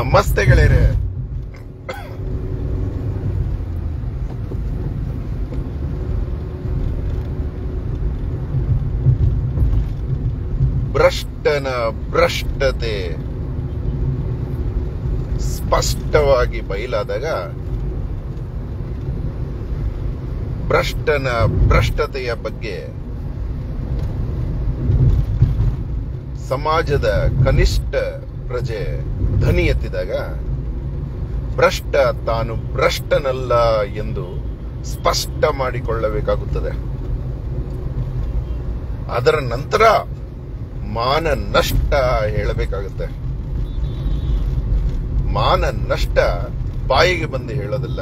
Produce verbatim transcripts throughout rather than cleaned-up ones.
ನಮಸ್ತೆ ಗೆಳೆಯರೇ. ಭ್ರಷ್ಟನ ಭ್ರಷ್ಟತೆ ಸ್ಪಷ್ಟವಾಗಿ ಬಯಲಾದಾಗ ಭ್ರಷ್ಟನ ಭ್ರಷ್ಟತೆಯ ಬಗ್ಗೆ ಸಮಾಜದ ಕನಿಷ್ಠ ಪ್ರಜೆ ಧ್ವನಿ ಎತ್ತಿದಾಗ ಭ್ರಷ್ಟ ತಾನು ಭ್ರಷ್ಟನಲ್ಲ ಎಂದು ಸ್ಪಷ್ಟ ಮಾಡಿಕೊಳ್ಳಬೇಕಾಗುತ್ತದೆ. ಅದರ ನಂತರ ಮಾನ ನಷ್ಟ ಹೇಳಬೇಕಾಗುತ್ತೆ. ಮಾನ ನಷ್ಟ ಬಾಯಿಗೆ ಬಂದು ಹೇಳೋದಿಲ್ಲ.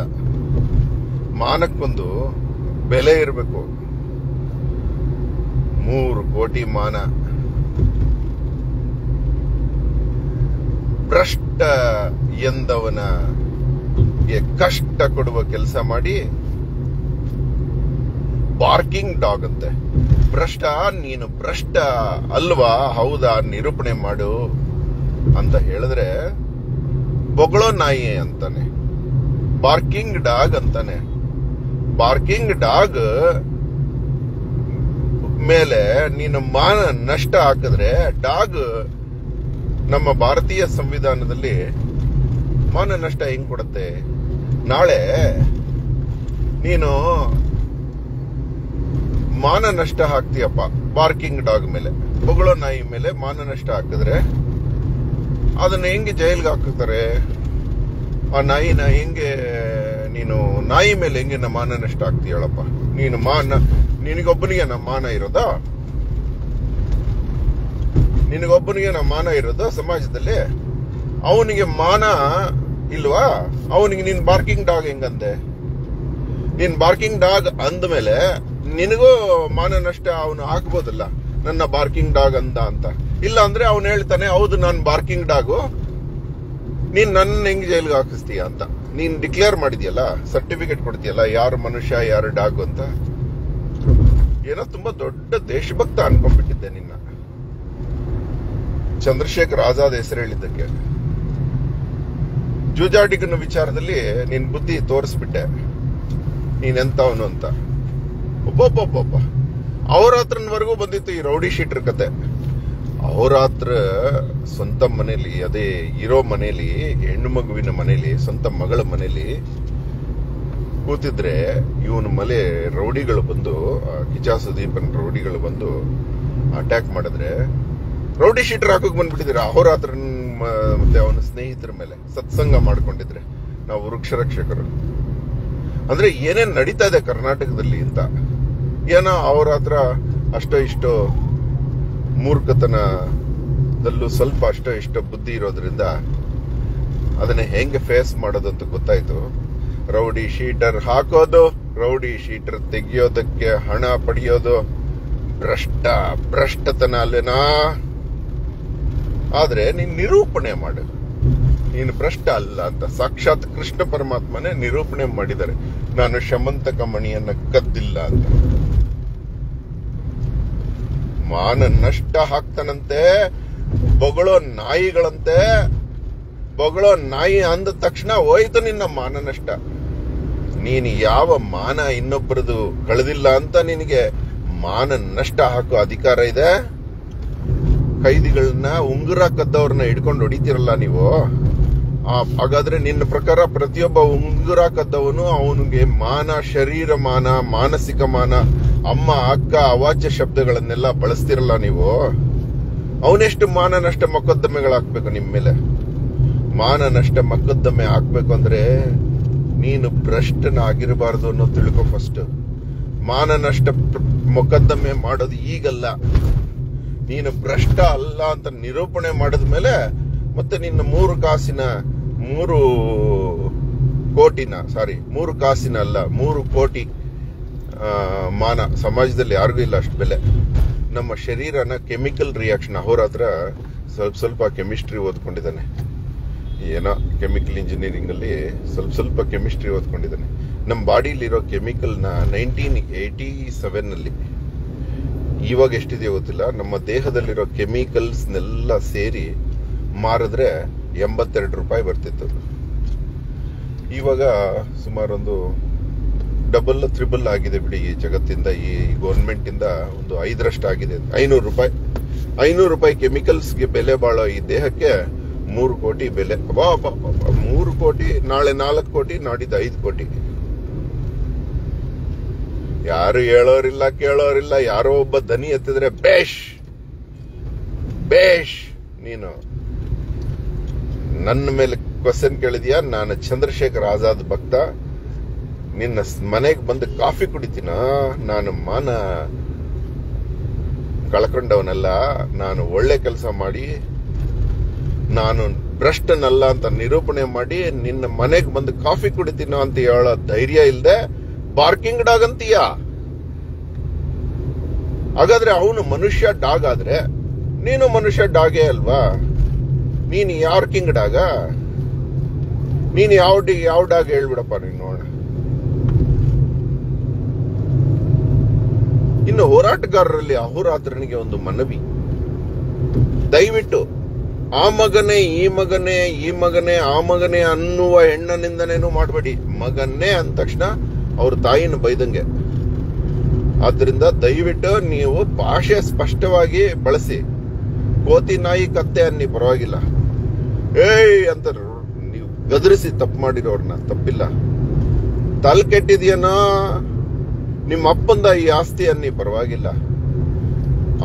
ಮಾನಕ್ಕೊಂದು ಬೆಲೆ ಇರಬೇಕು. ಮೂರು ಕೋಟಿ ಮಾನ ಭ್ರಷ್ಟ ಎಂದವನಿಗೆ ಕಷ್ಟ ಕೊಡುವ ಕೆಲಸ ಮಾಡಿ ಬಾರ್ಕಿಂಗ್ ಡಾಗ್ ಅಂತೆ. ಭ್ರಷ್ಟ ನೀನು ಭ್ರಷ್ಟ ಅಲ್ವಾ, ಹೌದಾ, ನಿರೂಪಣೆ ಮಾಡು ಅಂತ ಹೇಳಿದ್ರೆ ಬೊಗಳೋ ನಾಯಿ ಅಂತಾನೆ, ಬಾರ್ಕಿಂಗ್ ಡಾಗ್ ಅಂತಾನೆ. ಬಾರ್ಕಿಂಗ್ ಡಾಗ್ ಮೇಲೆ ನೀನು ಮಾನ ನಷ್ಟ ಹಾಕಿದ್ರೆ, ಡಾಗ್ ನಮ್ಮ ಭಾರತೀಯ ಸಂವಿಧಾನದಲ್ಲಿ ಮಾನ ನಷ್ಟ ಹೆಂಗ್ ಕೊಡುತ್ತೆ? ನಾಳೆ ನೀನು ಮಾನ ನಷ್ಟ ಹಾಕ್ತೀಯಪ್ಪ ಬಾರ್ಕಿಂಗ್ ಡಾಗ್ ಮೇಲೆ, ಬೊಗಳೋ ನಾಯಿ ಮೇಲೆ ಮಾನ ನಷ್ಟ ಹಾಕಿದ್ರೆ ಅದನ್ನ ಹೆಂಗೆ ಜೈಲ್ಗೆ ಹಾಕಿರ್ತಾರೆ? ಆ ನಾಯಿನ ಹೆಂಗೆ ನೀನು ನಾಯಿ ಮೇಲೆ ಹೆಂಗೆ ನಮ್ಮ ಮಾನ ನಷ್ಟ ಆಗ್ತೀಯಳಪ್ಪ? ನೀನು ಮಾನ ನಿನಗೊಬ್ಬನಿಗೆ ನಮ್ಮ ಮಾನ ಇರೋದಾ? ನಿನಗೊಬ್ಬನಿಗೆ ನಮ್ಮ ಮಾನ ಇರೋದು ಸಮಾಜದಲ್ಲಿ? ಅವನಿಗೆ ಮಾನ ಇಲ್ವಾ? ಅವನಿಗೆ ನೀನ್ ಬಾರ್ಕಿಂಗ್ ಡಾಗ್ ಹೆಂಗಂತೆ? ನೀನ್ ಬಾರ್ಕಿಂಗ್ ಡಾಗ್ ಅಂದಮೇಲೆ ನಿನಗೂ ಮಾನ ನಷ್ಟ ಅವನು ಹಾಕ್ಬೋದಲ್ಲ, ನನ್ನ ಬಾರ್ಕಿಂಗ್ ಡಾಗ್ ಅಂದ ಅಂತ. ಇಲ್ಲ ಅಂದ್ರೆ ಅವನು ಹೇಳ್ತಾನೆ, ಹೌದು ನಾನು ಬಾರ್ಕಿಂಗ್ ಡಾಗು, ನೀನ್ ನನ್ನ ಹೆಂಗ್ ಜೈಲ್ಗೆ ಹಾಕಿಸ್ತೀಯ ಅಂತ. ನೀನ್ ಡಿಕ್ಲೇರ್ ಮಾಡಿದ್ಯಲ್ಲ, ಸರ್ಟಿಫಿಕೇಟ್ ಕೊಡ್ತೀಯಲ್ಲ, ಯಾರು ಮನುಷ್ಯ ಯಾರು ಡಾಗು ಅಂತ. ಏನೋ ತುಂಬಾ ದೊಡ್ಡ ದೇಶಭಕ್ತ ಅನ್ಕೊಂಡ್ಬಿಟ್ಟಿದ್ದೆ ನಿನ್ನ, ಚಂದ್ರಶೇಖರ್ ಆಜಾದ್ ಹೆಸರು ಹೇಳಿದ್ದಕ್ಕೆ. ಜೂಜಾಟಿಗನ ವಿಚಾರದಲ್ಲಿ ನಿನ್ ಬುದ್ಧಿ ತೋರಿಸ್ಬಿಟ್ಟೆ, ನೀನೆಂತವನು ಅಂತ. ಒಬ್ಬೊಬ್ಬೊಬ್ಬೊಬ್ಬ ಅಹೋರಾತ್ರನವರೆಗೂ ಬಂದಿತ್ತು ಈ ರೌಡಿ ಶೀಟರ್ ಕತೆ. ಅಹೋರಾತ್ರ ಸ್ವಂತ ಮನೇಲಿ, ಅದೇ ಇರೋ ಮನೇಲಿ, ಹೆಣ್ಣು ಮಗುವಿನ ಮನೇಲಿ, ಸ್ವಂತ ಮಗಳ ಮನೇಲಿ ಕೂತಿದ್ರೆ ಇವನು ಮಲೆ ರೌಡಿಗಳು ಬಂದು, ಕಿಚಾ ಸುದೀಪನ್ ರೌಡಿಗಳು ಬಂದು ಅಟ್ಯಾಕ್ ಮಾಡಿದ್ರೆ ರೌಡಿ ಶೀಟರ್ ಹಾಕೋಕ್ ಬಂದ್ಬಿಟ್ಟಿದ್ರೆ ಅಹೋರಾತ್ರನ ಮತ್ತೆ ಅವನ ಸ್ನೇಹಿತರ ಮೇಲೆ ಸತ್ಸಂಗ ಮಾಡ್ಕೊಂಡಿದ್ರೆ ನಾವು ವೃಕ್ಷ ರಕ್ಷಕರು. ಅಂದ್ರೆ ಏನೇನ್ ನಡೀತಾ ಇದೆ ಕರ್ನಾಟಕದಲ್ಲಿ ಅಂತ ಏನೋ ಅಹೋರಾತ್ರ ಅಷ್ಟೋ ಇಷ್ಟೋ ಮೂರ್ಖತನದಲ್ಲೂ ಸ್ವಲ್ಪ ಅಷ್ಟೋ ಇಷ್ಟೋ ಬುದ್ಧಿ ಇರೋದ್ರಿಂದ ಅದನ್ನ ಹೆಂಗೆ ಫೇಸ್ ಮಾಡೋದಂತ ಗೊತ್ತಾಯ್ತು. ರೌಡಿ ಶೀಟರ್ ಹಾಕೋದು, ರೌಡಿ ಶೀಟರ್ ತೆಗಿಯೋದಕ್ಕೆ ಹಣ ಪಡೆಯೋದು, ಭ್ರಷ್ಟ ಭ್ರಷ್ಟತನ ಅಲ್ಲೇನಾ? ಆದ್ರೆ ನೀನ್ ನಿರೂಪಣೆ ಮಾಡು, ನೀನು ಭ್ರಷ್ಟ ಅಲ್ಲ ಅಂತ. ಸಾಕ್ಷಾತ್ ಕೃಷ್ಣ ಪರಮಾತ್ಮನೇ ನಿರೂಪಣೆ ಮಾಡಿದ್ದಾರೆ, ನಾನು ಶಮಂತಕ ಮಣಿಯನ್ನ ಕದ್ದಿಲ್ಲ ಅಂತ. ಮಾನ ನಷ್ಟ ಹಾಕ್ತಾನಂತೆ ಬೊಗಳೋ ನಾಯಿಗಳಂತೆ. ಬೊಗಳೋ ನಾಯಿ ಅಂದ ತಕ್ಷಣ ಹೋಯ್ತು ನಿನ್ನ ಮಾನ ನಷ್ಟ. ನೀನು ಯಾವ ಮಾನ ಇನ್ನೊಬ್ಬರದು ಕಳೆದಿಲ್ಲ ಅಂತ ನಿನಗೆ ಮಾನ ನಷ್ಟ ಹಾಕೋ ಅಧಿಕಾರ ಇದೆ? ಕೈದಿಗಳನ್ನ ಉಂಗುರ ಕದ್ದವ್ರನ್ನ ಹಿಡ್ಕೊಂಡು ಹೊಡಿತಿರಲ್ಲ ನೀವು. ಹಾಗಾದ್ರೆ ನಿನ್ನ ಪ್ರಕಾರ ಪ್ರತಿಯೊಬ್ಬ ಉಂಗುರ ಕದ್ದವನು ಅವನಿಗೆ ಮಾನ, ಶರೀರ ಮಾನ, ಮಾನಸಿಕ ಮಾನ, ಅಮ್ಮ ಅಕ್ಕ ಅವಾಚ್ಯ ಶಬ್ದಗಳನ್ನೆಲ್ಲ ಬಳಸ್ತಿರಲ್ಲ ನೀವು. ಅವನೆಷ್ಟು ಮಾನ ನಷ್ಟ ಮೊಕದ್ದಮೆಗಳಾಕ್ಬೇಕು ನಿಮ್ಮ ಮೇಲೆ? ಮಾನ ನಷ್ಟ ಮೊಕದ್ದಮೆ ಹಾಕ್ಬೇಕು ಅಂದ್ರೆ ನೀನು ಭ್ರಷ್ಟನ ಆಗಿರಬಾರ್ದು ಅನ್ನೋ ತಿಳ್ಕೊ ಫಸ್ಟ್. ಮಾನ ನಷ್ಟ ಮೊಕದ್ದಮೆ ಮಾಡೋದು ಈಗಲ್ಲ, ನೀನು ಭ್ರಷ್ಟ ಅಲ್ಲ ಅಂತ ನಿರೂಪಣೆ ಮಾಡಿದ ಮೇಲೆ ಮತ್ತೆ ನಿನ್ನ ಮೂರು ಕಾಸಿನ ಮೂರು ಕೋಟಿನ ಸಾರಿ ಮೂರು ಕಾಸಿನ ಅಲ್ಲ ಮೂರು ಕೋಟಿ ಮಾನ ಸಮಾಜದಲ್ಲಿ ಯಾರಿಗೂ ಇಲ್ಲ ಅಷ್ಟು ಬೆಲೆ. ನಮ್ಮ ಶರೀರನ ಕೆಮಿಕಲ್ ರಿಯಾಕ್ಷನ್, ಅಹೋರಾತ್ರ ಸ್ವಲ್ಪ ಸ್ವಲ್ಪ ಕೆಮಿಸ್ಟ್ರಿ ಓದ್ಕೊಂಡಿದ್ದಾನೆ, ಏನೋ ಕೆಮಿಕಲ್ ಇಂಜಿನಿಯರಿಂಗ್ ಅಲ್ಲಿ ಸ್ವಲ್ಪ ಸ್ವಲ್ಪ ಕೆಮಿಸ್ಟ್ರಿ ಓದ್ಕೊಂಡಿದ್ದಾನೆ. ನಮ್ಮ ಬಾಡಿಲಿರೋ ಕೆಮಿಕಲ್ನ ನೈನ್ಟೀನ್ ಏಯ್ಟಿ ಸೆವೆನ್ ಅಲ್ಲಿ, ಇವಾಗ ಎಷ್ಟಿದೆಯೋ ಗೊತ್ತಿಲ್ಲ, ನಮ್ಮ ದೇಹದಲ್ಲಿರೋ ಕೆಮಿಕಲ್ಸ್ನೆಲ್ಲ ಸೇರಿ ಮಾರಿದ್ರೆ ಎಂಬತ್ತೆರಡು ರೂಪಾಯಿ ಬರ್ತಿತ್ತು. ಇವಾಗ ಸುಮಾರು ಒಂದು ಡಬಲ್ ತ್ರಿಬಲ್ ಆಗಿದೆ ಬಿಡಿ ಈ ಜಗತ್ತಿಂದ, ಈ ಗವರ್ನಮೆಂಟ್ ಇಂದ ಒಂದು ಐದರಷ್ಟು ಆಗಿದೆ. ಐನೂರು ರೂಪಾಯಿ ಐನೂರು ರೂಪಾಯಿ ಕೆಮಿಕಲ್ಸ್ಗೆ ಬೆಲೆ ಬಾಳೋ ಈ ದೇಹಕ್ಕೆ ಮೂರು ಕೋಟಿ ಬೆಲೆ. ಅಬ್ಬಾ ಮೂರು ಕೋಟಿ, ನಾಳೆ ನಾಲ್ಕು ಕೋಟಿ, ನಾಡಿದ್ದು ಐದು ಕೋಟಿ. ಯಾರು ಹೇಳೋರಿಲ್ಲ, ಕೇಳೋರಿಲ್ಲ. ಯಾರೋ ಒಬ್ಬ ದನಿ ಎತ್ತಿದ್ರೆ ಬೇಷ್ ಬೇಷ್ ನೀನು ನನ್ನ ಮೇಲೆ ಕ್ವಶನ್ ಕೇಳಿದ್ಯಾ, ನಾನು ಚಂದ್ರಶೇಖರ್ ಆಜಾದ್ ಭಕ್ತ, ನಿನ್ನ ಮನೆಗೆ ಬಂದು ಕಾಫಿ ಕುಡಿತೀನ, ನಾನು ಮಾನ ಕಳ್ಕೊಂಡವನಲ್ಲ, ನಾನು ಒಳ್ಳೆ ಕೆಲಸ ಮಾಡಿ ನಾನು ಭ್ರಷ್ಟನಲ್ಲ ಅಂತ ನಿರೂಪಣೆ ಮಾಡಿ ನಿನ್ನ ಮನೆಗೆ ಬಂದು ಕಾಫಿ ಕುಡಿತೀನ ಅಂತ ಹೇಳೋ ಧೈರ್ಯ ಇಲ್ಲದೆ ಪಾರ್ಕಿಂಗ್ ಡಾಗ್ ಅಂತೀಯ. ಹಾಗಾದ್ರೆ ಅವನು ಮನುಷ್ಯ ಡಾಗ್ ಆದ್ರೆ ನೀನು ಮನುಷ್ಯ ಡಾಗೇ ಅಲ್ವಾ? ನೀನು ಯಾರ ಕಿಂಗ್ ಡಾಗ? ನೀನು ಯಾವ ಯಾವ ಡಾಗ್ ಹೇಳ್ಬಿಡಪ್ಪ ನೀನು ನೋಡ. ಇನ್ನು ಹೋರಾಟಗಾರರಲ್ಲಿ ಅಹೋರಾತ್ರನಿಗೆ ಒಂದು ಮನವಿ, ದಯವಿಟ್ಟು ಆ ಮಗನೇ ಈ ಮಗನೇ ಈ ಮಗನೇ ಆ ಮಗನೇ ಅನ್ನುವ ಹೆಣ್ಣನಿಂದನೇನು ಮಾಡಬೇಡಿ. ಮಗನ್ನೇ ಅಂದ ತಕ್ಷಣ ಅವ್ರ ತಾಯಿನ ಬೈದಂಗೆ. ಆದ್ರಿಂದ ದಯವಿಟ್ಟು ನೀವು ಭಾಷೆ ಸ್ಪಷ್ಟವಾಗಿ ಬಳಸಿ. ಕೋತಿ ನಾಯಿ ಕತ್ತೆ ಅನ್ನಿ ಪರವಾಗಿಲ್ಲ, ಏಯ್ ಅಂತ ನೀವು ಗದರಿಸಿ ತಪ್ಪು ಮಾಡಿರೋರ್ನ ತಪ್ಪಿಲ್ಲ. ತಲೆ ಕೆಟ್ಟಿದ್ಯನೋ ನಿಮ್ಮ ಅಪ್ಪಂದ ಈ ಆಸ್ತಿ ಅನ್ನಿ ಪರವಾಗಿಲ್ಲ.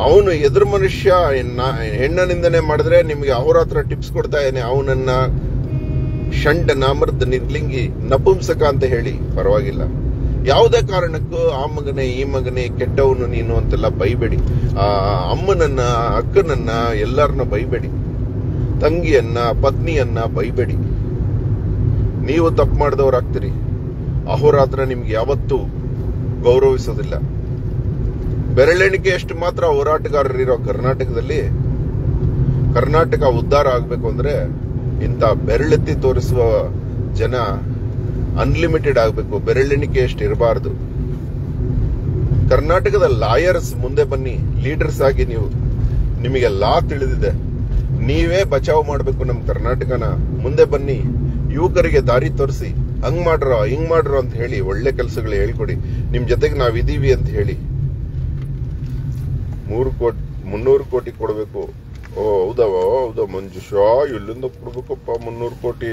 ಅವನು ಎದುರು ಮನುಷ್ಯ ಹೆಣ್ಣನಿಂದನೆ ಮಾಡಿದ್ರೆ ನಿಮ್ಗೆ ಅಹೋರಾತ್ರ ಟಿಪ್ಸ್ ಕೊಡ್ತಾ ಇದ್ದಾನೆ, ಅವನನ್ನ ಷಂಡ ನಾಮರ್ದ ನಿದ್ಲಿಂಗಿ ನಪುಂಸಕ ಅಂತ ಹೇಳಿ ಪರವಾಗಿಲ್ಲ. ಯಾವುದೇ ಕಾರಣಕ್ಕೂ ಆ ಮಗನೇ ಈ ಮಗನೇ ಕೆಟ್ಟವನು ನೀನು ಅಂತೆಲ್ಲ ಬೈಬೇಡಿ. ಆ ಅಮ್ಮನನ್ನ ಅಕ್ಕನನ್ನ ಎಲ್ಲರನ್ನ ಬೈಬೇಡಿ, ತಂಗಿಯನ್ನ ಪತ್ನಿಯನ್ನ ಬೈಬೇಡಿ. ನೀವು ತಪ್ಪು ಮಾಡಿದವರಾಗ್ತೀರಿ. ಅಹೋರಾತ್ರ ನಿಮ್ಗೆ ಯಾವತ್ತೂ ಗೌರವಿಸೋದಿಲ್ಲ. ಬೆರಳೆಣಿಕೆಯಷ್ಟು ಮಾತ್ರ ಹೋರಾಟಗಾರರಿರೋ ಕರ್ನಾಟಕದಲ್ಲಿ ಕರ್ನಾಟಕ ಉದ್ಧಾರ ಆಗ್ಬೇಕು ಅಂದ್ರೆ ಇಂಥ ಬೆರಳೆತ್ತಿ ತೋರಿಸುವ ಜನ ಅನ್ಲಿಮಿಟೆಡ್ ಆಗಬೇಕು, ಬೆರಳೆಣಿಕೆಯಷ್ಟು ಇರಬಾರದು. ಕರ್ನಾಟಕದ ಲಾಯರ್ಸ್ ಮುಂದೆ ಬನ್ನಿ, ಲೀಡರ್ಸ್ ಆಗಿ. ನೀವು ನಿಮಗೆ ಲಾ ತಿಳಿದಿದೆ, ನೀವೇ ಬಚಾವ್ ಮಾಡಬೇಕು ನಮ್ಮ ಕರ್ನಾಟಕನ. ಮುಂದೆ ಬನ್ನಿ, ಯುವಕರಿಗೆ ದಾರಿ ತೋರಿಸಿ, ಹಂಗ್ ಮಾಡ್ರೋ ಹಿಂಗ್ ಮಾಡ್ರೋ ಅಂತ ಹೇಳಿ ಒಳ್ಳೆ ಕೆಲಸಗಳು ಹೇಳ್ಕೊಡಿ. ನಿಮ್ ಜೊತೆಗೆ ನಾವಿದ್ದೀವಿ ಅಂತ ಹೇಳಿ. ಮೂರು ಕೋಟಿ ಮುನ್ನೂರು ಕೋಟಿ ಕೊಡಬೇಕು. ಓ ಹೌದವ ಹೌದಾ ಮಂಜುಷಾ, ಎಲ್ಲಿಂದ ಕೊಡ್ಬೇಕಪ್ಪ ಮುನ್ನೂರು ಕೋಟಿ?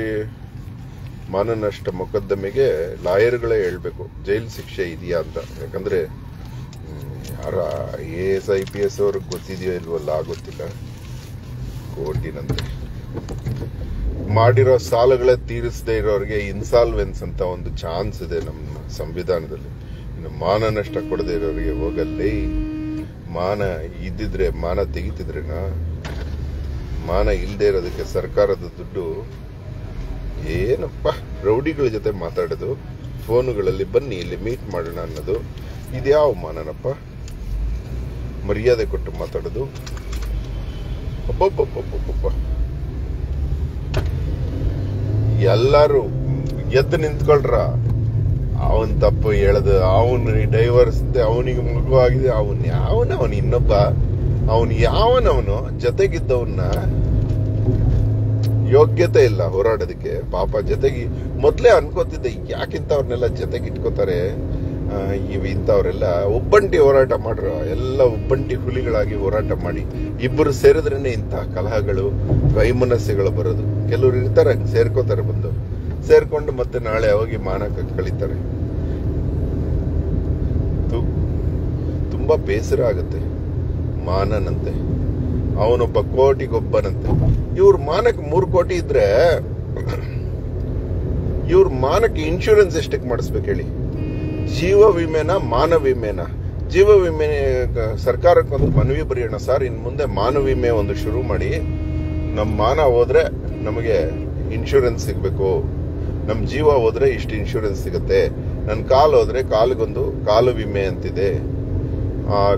ಮಾನನಷ್ಟ ಮೊಕದ್ದಮೆಗೆ ಲಾಯರ್ಗಳೇ ಹೇಳ್ಬೇಕು ಜೈಲು ಶಿಕ್ಷೆ ಇದೆಯಾ ಅಂತ. ಯಾಕಂದ್ರೆ ಯಾರ A S I P S ಅವ್ರಿಗೆ ಗೊತ್ತಿದೆಯೋ ಇಲ್ವಲ್ಲ ಗೊತ್ತಿಲ್ಲ. ಕೋಟಿನಂತೆ ಮಾಡಿರೋ ಸಾಲಗಳೇ ತೀರಿಸದೇ ಇರೋರಿಗೆ ಇನ್ಸಾಲ್ವೆನ್ಸ್ ಅಂತ ಒಂದು ಚಾನ್ಸ್ ಇದೆ ನಮ್ಮ ಸಂವಿಧಾನದಲ್ಲಿ. ಇನ್ನು ಮಾನ ನಷ್ಟ ಕೊಡದೇ ಇರೋರಿಗೆ ಹೋಗಲ್ಲಿ. ಮಾನ ಇದ್ದಿದ್ರೆ ಮಾನ ತೆಗಿತಿದ್ರೆನ? ಮಾನ ಇಲ್ಲದೆ ಇರೋದಕ್ಕೆ ಸರ್ಕಾರದ ದುಡ್ಡು. ಏನಪ್ಪ ರೌಡಿಗಳ ಜೊತೆ ಮಾತಾಡೋದು, ಫೋನುಗಳಲ್ಲಿ ಬನ್ನಿ ಇಲ್ಲಿ ಮೀಟ್ ಮಾಡೋಣ ಅನ್ನೋದು, ಇದ್ಯಾವ ಮಾನನಪ್ಪ? ಮರ್ಯಾದೆ ಕೊಟ್ಟು ಮಾತಾಡೋದು. ಅಬ್ಬಬ್ಬಬ್ಬಬ್ಬಬ್ಬ ಎಲ್ಲರೂ ಎದ್ದು ನಿಂತ್ಕೊಳ್ರ. ಅವನ್ ತಪ್ಪು ಹೇಳದು, ಅವನು ಡೈವರ್ಸ್, ಅವನಿಗೆ ಮಗು ಆಗಿದೆ, ಅವನ್ ಯಾವನ ಅವನು ಇನ್ನೊಬ್ಬ, ಅವನು ಯಾವನವನು ಜೊತೆಗಿದ್ದವನ್ನ ಯೋಗ್ಯತೆ ಇಲ್ಲ ಹೋರಾಡೋದಕ್ಕೆ. ಪಾಪ ಜೊತೆಗೆ ಮೊದಲೇ ಅನ್ಕೋತಿದ್ದೆ, ಯಾಕಿಂತ ಅವ್ರನ್ನೆಲ್ಲ ಜೊತೆಗೆ ಇಟ್ಕೋತಾರೆ ಇವ್ ಇಂಥವ್ರೆಲ್ಲ. ಒಬ್ಬಂಟಿ ಹೋರಾಟ ಮಾಡ್ರ, ಎಲ್ಲ ಒಬ್ಬಂಟಿ ಹುಲಿಗಳಾಗಿ ಹೋರಾಟ ಮಾಡಿ ಇಬ್ಬರು ಸೇರಿದ್ರೇನೆ ಇಂತಹ ಕಲಹಗಳು ವೈಮನಸ್ಸುಗಳು ಬರೋದು. ಕೆಲವ್ರು ಇರ್ತಾರೆ ಸೇರ್ಕೋತಾರೆ, ಬಂದು ಸೇರ್ಕೊಂಡು ಮತ್ತೆ ನಾಳೆ ಹೋಗಿ ಮಾನಕ ಕಳೀತಾರೆ. ತುಂಬಾ ಬೇಸರ ಆಗುತ್ತೆ. ಮಾನನಂತೆ ಅವನೊಬ್ಬ ಕೋಟಿಗೊಬ್ಬನಂತೆ. ಇವ್ರ ಮಾನಕ್ಕೆ ಮೂರು ಕೋಟಿ ಇದ್ರೆ ಇವ್ರ ಮಾನಕ್ಕೆ ಇನ್ಶೂರೆನ್ಸ್ ಎಷ್ಟಕ್ಕೆ ಮಾಡಿಸ್ಬೇಕು ಹೇಳಿ? ಜೀವ ವಿಮೆನ ಮಾನ ವಿಮೆನ? ಜೀವ ವಿಮೆ ಸರ್ಕಾರಕ್ಕೆ ಒಂದು ಮನವಿ ಬರೆಯೋಣ ಸರ್, ಇನ್ ಮುಂದೆ ಮಾನ ವಿಮೆ ಒಂದು ಶುರು ಮಾಡಿ, ನಮ್ಮ ಮಾನ ಹೋದ್ರೆ ನಮಗೆ ಇನ್ಶೂರೆನ್ಸ್ ಸಿಗ್ಬೇಕು, ನಮ್ಮ ಜೀವ ಹೋದ್ರೆ ಇಷ್ಟು ಇನ್ಶೂರೆನ್ಸ್ ಸಿಗುತ್ತೆ, ನನ್ನ ಕಾಲು ಹೋದ್ರೆ ಕಾಲಿಗೊಂದು ಕಾಲು ವಿಮೆ ಅಂತಿದೆ,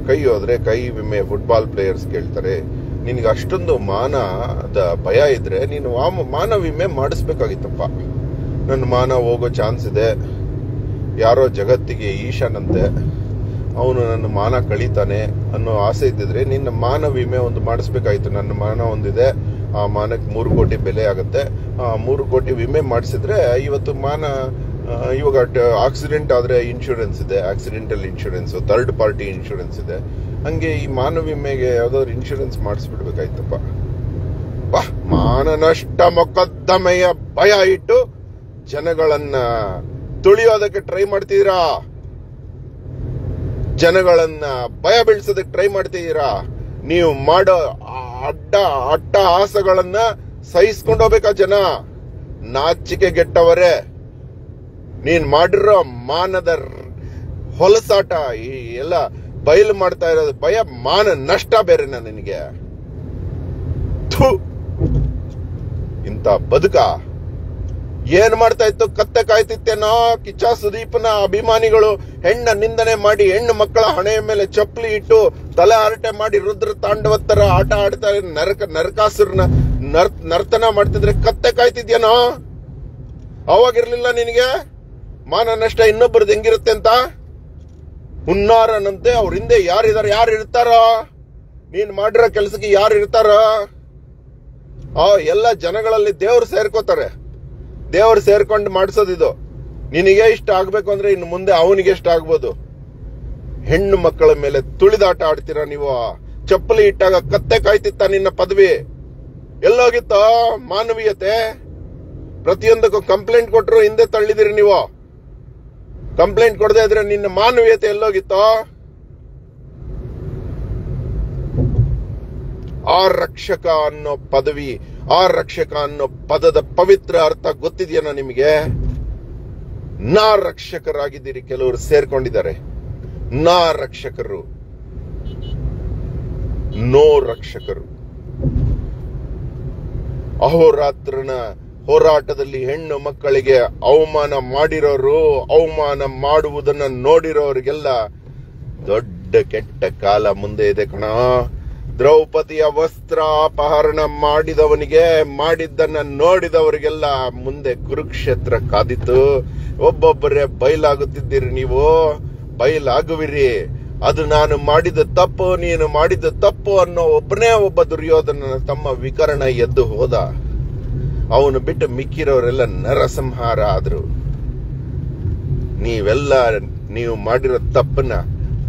ಕೈ ಹೋದ್ರೆ ಕೈ ವಿಮೆ ಫುಟ್ಬಾಲ್ ಪ್ಲೇಯರ್ಸ್ ಕೇಳ್ತಾರೆ. ನಿನ್ಗೆ ಅಷ್ಟೊಂದು ಮಾನದ ಭಯ ಇದ್ರೆ ನೀನು ಮಾನ ವಿಮೆ ಮಾಡಿಸ್ಬೇಕಾಗಿತ್ತಪ್ಪ. ನನ್ನ ಮಾನ ಹೋಗೋ ಚಾನ್ಸ್ ಇದೆ, ಯಾರೋ ಜಗತ್ತಿಗೆ ಈಶಾನಂತೆ ಅವನು ನನ್ನ ಮಾನ ಕಳೀತಾನೆ ಅನ್ನೋ ಆಸೆ ಇದ್ದಿದ್ರೆ ನಿನ್ನ ಮಾನ ವಿಮೆ ಒಂದು ಮಾಡಿಸ್ಬೇಕಾಗಿತ್ತು. ನನ್ನ ಮಾನ ಒಂದಿದೆ, ಮಾನಕ್ಕೆ ಮೂರು ಕೋಟಿ ಬೆಲೆ ಆಗುತ್ತೆ ಮೂರು ಕೋಟಿ ವಿಮೆ ಮಾಡಿಸಿದ್ರೆ ಇವತ್ತು ಮಾನ ಇವಾಗ ಆಕ್ಸಿಡೆಂಟ್ ಆದರೆ ಇನ್ಶೂರೆನ್ಸ್ ಇದೆ accidental insurance third party insurance ಇದೆ ಹಂಗೆ ಈ ಮಾನ ವಿಮೆಗೆ ಯಾವುದಾದ್ರು ಇನ್ಶೂರೆನ್ಸ್ ಮಾಡಿಸ್ಬಿಡ್ಬೇಕಾಯ್ತಪ್ಪ ವಾಹ್ ಮಾನ ನಷ್ಟ ಮೊಕದ್ದಮೆಯ ಭಯ ಇಟ್ಟು ಜನಗಳನ್ನ ತುಳಿಯೋದಕ್ಕೆ ಟ್ರೈ ಮಾಡ್ತಿದ್ದೀರಾ ಜನಗಳನ್ನ ಭಯ ಬೀಳ್ಸೋದಕ್ಕೆ ಟ್ರೈ ಮಾಡ್ತಿದ್ದೀರಾ ನೀವು ಮಾಡೋ ಅಡ್ಡ ಅಟ್ಟ ಆಸೆಗಳನ್ನ ಸಹಿಸಿಕೊಂಡು ಹೋಗಬೇಕಾ ಜನ ನಾಚಿಕೆ ಗೆಟ್ಟವರೇ ನೀನ್ ಮಾಡಿರೋ ಮಾನದ ಹೊಲಸಾಟ ಈ ಎಲ್ಲ ಬಯಲು ಮಾಡ್ತಾ ಇರೋದು ಭಯ ಮಾನ ನಷ್ಟ ಬೇರೆನಾ ನಿನಗೆ ಇಂತ ಬದುಕ ಏನ್ ಮಾಡ್ತಾ ಇತ್ತು ಕತ್ತೆ ಕಾಯ್ತಿತ್ತೇನೋ ಕಿಚ್ಚ ಸುದೀಪ್ನ ಅಭಿಮಾನಿಗಳು ಹೆಣ್ಣ ನಿಂದನೆ ಮಾಡಿ ಹೆಣ್ಣು ಮಕ್ಕಳ ಹಣೆಯ ಮೇಲೆ ಚಪ್ಪಲಿ ಇಟ್ಟು ತಲೆ ಹರಟೆ ಮಾಡಿ ರುದ್ರ ತಾಂಡವತ್ತರ ಆಟ ಆಡ್ತಾ ನರಕ ನರಕಾಸುರನ ನರ್ತನ ಮಾಡ್ತಿದ್ರೆ ಕತ್ತೆ ಕಾಯ್ತಿದ್ಯೇನೋ ಅವಾಗಿರ್ಲಿಲ್ಲ ನಿನಗೆ ಮಾನ ನಷ್ಟ ಇನ್ನೊಬ್ಬರದ್ದು ಹೆಂಗಿರುತ್ತೆ ಅಂತ ಹುನ್ನಾರನಂತೆ ಅವ್ರ ಹಿಂದೆ ಯಾರಿದಾರ ಯಾರು ಇರ್ತಾರೋ ನೀನ್ ಮಾಡಿರೋ ಕೆಲಸಕ್ಕೆ ಯಾರು ಇರ್ತಾರೋ ಆ ಎಲ್ಲ ಜನಗಳಲ್ಲಿ ದೇವ್ರು ಸೇರ್ಕೋತಾರೆ ದೇವ್ರು ಸೇರ್ಕೊಂಡು ಮಾಡಿಸೋದಿದು ನಿನಗೆ ಇಷ್ಟ ಆಗ್ಬೇಕು ಅಂದ್ರೆ ಇನ್ನು ಮುಂದೆ ಅವನಿಗೆ ಇಷ್ಟ ಆಗ್ಬೋದು ಹೆಣ್ಣು ಮಕ್ಕಳ ಮೇಲೆ ತುಳಿದಾಟ ಆಡ್ತೀರಾ ನೀವು ಚಪ್ಪಲಿ ಇಟ್ಟಾಗ ಕತ್ತೆ ಕಾಯ್ತಿತ್ತ ನಿನ್ನ ಪದವಿ ಎಲ್ಲೋಗಿತ್ತ ಮಾನವೀಯತೆ ಪ್ರತಿಯೊಂದಕ್ಕೂ ಕಂಪ್ಲೇಂಟ್ ಕೊಟ್ಟರು ಹಿಂದೆ ತಳ್ಳಿದಿರಿ ನೀವು ಕಂಪ್ಲೇಂಟ್ ಕೊಡದೆ ಇದ್ರೆ ನಿನ್ನ ಮಾನವೀಯತೆ ಎಲ್ಲೋಗಿತ್ತೋ ಆರಕ್ಷಕ ಅನ್ನೋ ಪದವಿ ಆರಕ್ಷಕ ಅನ್ನೋ ಪದದ ಪವಿತ್ರ ಅರ್ಥ ಗೊತ್ತಿದೆಯೇನೋ ನಿಮಗೆ ನಾ ರಕ್ಷಕರಾಗಿದ್ದೀರಿ ಕೆಲವರು ಸೇರ್ಕೊಂಡಿದ್ದಾರೆ ನಾ ರಕ್ಷಕರು ನೋ ರಕ್ಷಕರು ಅಹೋರಾತ್ರನ ಹೋರಾಟದಲ್ಲಿ ಹೆಣ್ಣು ಮಕ್ಕಳಿಗೆ ಅವಮಾನ ಮಾಡಿರೋರು ಅವಮಾನ ಮಾಡುವುದನ್ನ ನೋಡಿರೋರಿಗೆಲ್ಲ ದೊಡ್ಡ ಕೆಟ್ಟ ಕಾಲ ಮುಂದೆ ಇದೆ ಕಣ ದ್ರೌಪದಿಯ ವಸ್ತ್ರ ಅಪಹರಣ ಮಾಡಿದವನಿಗೆ ಮಾಡಿದ್ದನ್ನ ನೋಡಿದವರಿಗೆಲ್ಲ ಮುಂದೆ ಕುರುಕ್ಷೇತ್ರ ಕಾದಿತ್ತು ಒಬ್ಬೊಬ್ಬರೇ ಬಯಲಾಗುತ್ತಿದ್ದೀರಿ ನೀವು ಬಯಲಾಗುವಿರಿ ಅದು ನಾನು ಮಾಡಿದ ತಪ್ಪು ನೀನು ಮಾಡಿದ ತಪ್ಪು ಅನ್ನೋ ಒಬ್ಬನೇ ಒಬ್ಬ ದುರ್ಯೋಧನ ತಮ್ಮ ವಿಕರಣ ಎದ್ದು ಹೋದ ಅವನು ಬಿಟ್ಟು ಮಿಕ್ಕಿರೋರೆಲ್ಲ ನರಸಂಹಾರ ಆದ್ರು ನೀವೆಲ್ಲ ನೀವು ಮಾಡಿರೋ ತಪ್ಪನ್ನ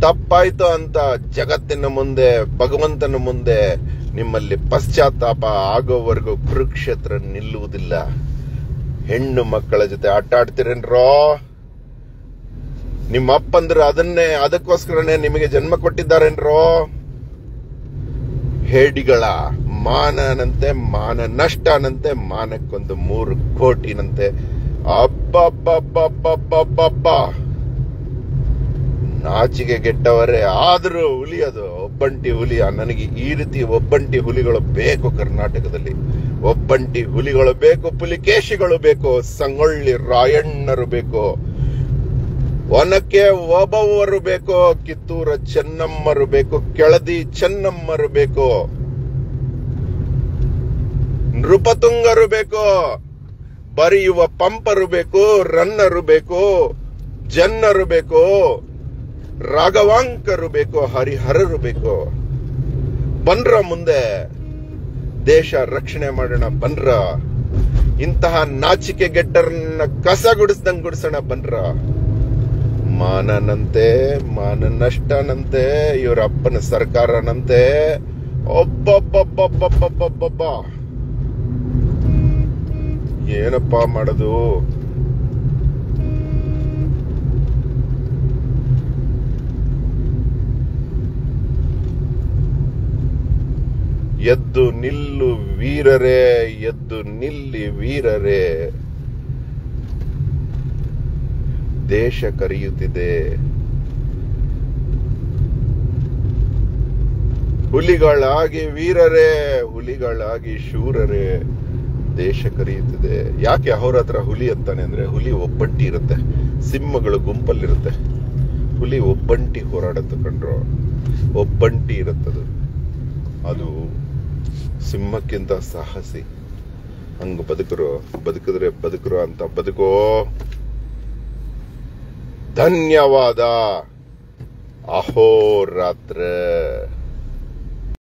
ತಪ್ಪಾಯ್ತು ಅಂತ ಜಗತ್ತಿನ ಮುಂದೆ ಭಗವಂತನ ಮುಂದೆ ನಿಮ್ಮಲ್ಲಿ ಪಶ್ಚಾತ್ತಾಪ ಆಗೋವರೆಗೂ ಕುರುಕ್ಷೇತ್ರ ನಿಲ್ಲುವುದಿಲ್ಲ ಹೆಣ್ಣು ಮಕ್ಕಳ ಜೊತೆ ಆಟ ಆಡ್ತಿರೇನ್ರೋ ನಿಮ್ಮ ಅಪ್ಪಂದ್ರು ಅದನ್ನೇ ಅದಕ್ಕೋಸ್ಕರನೇ ನಿಮಗೆ ಜನ್ಮ ಕೊಟ್ಟಿದ್ದಾರೇನ್ರೋ ಹೇಡಿಗಳ ಮಾನನಂತೆ ಮಾನ ನಷ್ಟನಂತೆ ಮಾನಕ್ಕೊಂದು ಮೂರು ಕೋಟಿನಂತೆ ಅಬ್ಬಬ್ಬಬ್ಬಬ್ಬಬ್ಬಬ್ಬ ನಾಚಿಗೆ ಗೆಟ್ಟವರೇ ಆದರೂ ಹುಲಿ ಅದು ಒಬ್ಬಂಟಿ ಹುಲಿ ನನಗೆ ಈ ರೀತಿ ಒಬ್ಬಂಟಿ ಹುಲಿಗಳು ಬೇಕು ಕರ್ನಾಟಕದಲ್ಲಿ ಒಬ್ಬಂಟಿ ಹುಲಿಗಳು ಬೇಕು ಪುಲಿಕೇಶಿಗಳು ಬೇಕು ಸಂಗೊಳ್ಳಿ ರಾಯಣ್ಣರು ಬೇಕು ಒನಕೆ ಓಬವ್ವರು ಬೇಕು ಕಿತ್ತೂರ ಚೆನ್ನಮ್ಮರು ಬೇಕು ಕೆಳದಿ ಚೆನ್ನಮ್ಮರು ಬೇಕು ನೃಪತುಂಗರು ಬೇಕು ಬರೆಯುವ ಪಂಪರು ಬೇಕು ರನ್ನರು ಬೇಕು ಜನ್ನರು ಬೇಕು ರಾಘವಾಂಕರು ಬೇಕು ಹರಿಹರರು ಬೇಕು ಬನ್ರ ಮುಂದೆ ದೇಶ ರಕ್ಷಣೆ ಮಾಡೋಣ ಬನ್ರ ಇಂತಹ ನಾಚಿಕೆ ಗೆಡ್ಡರನ್ನ ಕಸ ಗುಡಿಸ್ದಂಗ್ ಗುಡಿಸೋಣ ಬನ್ರ ಮಾನನಂತೆ ಮಾನ ನಷ್ಟನಂತೆ ಇವರ ಅಪ್ಪನ ಸರ್ಕಾರನಂತೆ ಒಬ್ಬೊಬ್ಬೊಬ್ಬೊಬ್ಬೊಬ್ಬೊಬ್ಬೊಬ್ಬ ಏನಪ್ಪಾ ಮಾಡೋದು ಎದ್ದು ನಿಲ್ಲು ವೀರರೇ ಎದ್ದು ನಿಲ್ಲಿ ವೀರರೇ ದೇಶ ಕರೆಯುತ್ತಿದೆ ಹುಲಿಗಳಾಗಿ ವೀರರೇ ಹುಲಿಗಳಾಗಿ ಶೂರರೇ ದೇಶ ಕರೆಯುತ್ತಿದೆ ಯಾಕೆ ಅಹೋರಾತ್ರ ಹುಲಿ ಅಂತಾನೆ ಅಂದ್ರೆ ಹುಲಿ ಒಬ್ಬಂಟಿ ಇರುತ್ತೆ ಸಿಂಹಗಳು ಗುಂಪಲ್ಲಿರುತ್ತೆ ಹುಲಿ ಒಬ್ಬಂಟಿ ಹೋರಾಡುತ್ತ ಕಂಡ್ರು ಒಬ್ಬಂಟಿ ಇರುತ್ತದು ಅದು ಸಿಂಹಕ್ಕಿಂತ ಸಾಹಸಿ ಹಂಗ ಬದುಕರು ಬದುಕಿದ್ರೆ ಬದುಕರು ಅಂತ ಬದುಕೋ ಧನ್ಯವಾದ ಅಹೋರಾತ್ರ.